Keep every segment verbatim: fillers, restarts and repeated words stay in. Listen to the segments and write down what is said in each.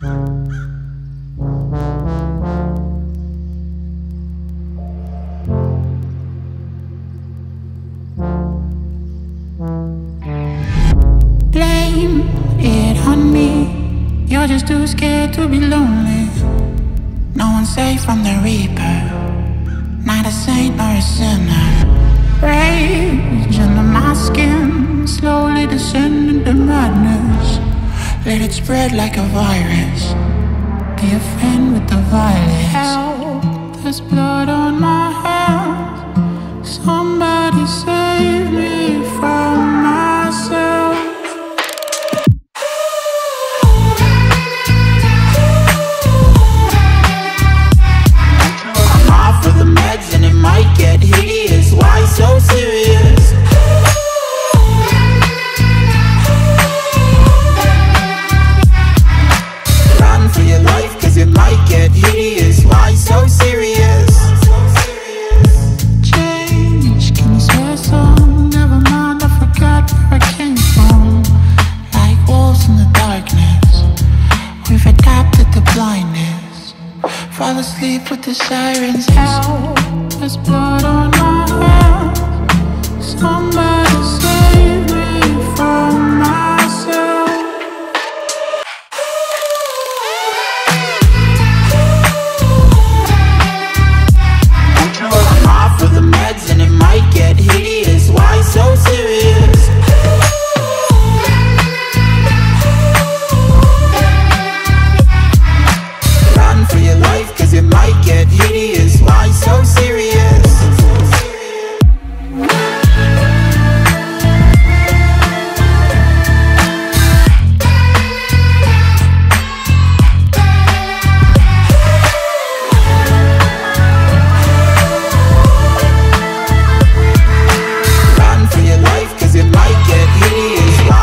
Blame it on me. You're just too scared to be lonely. No one's safe from the reaper. Not a saint nor a sinner. Rage under my skin, slowly descending to madness. Let it spread like a virus. Be a friend with the violence. Help, there's blood on my hands. Somebody save me from myself. I'm off of the meds and it might get hideous. Why so serious? Fall asleep with the sirens. Hell, there's blood on my hands. Somebody save me from myself. I'm off of the meds and it might get hideous. Why so serious?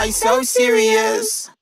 So serious.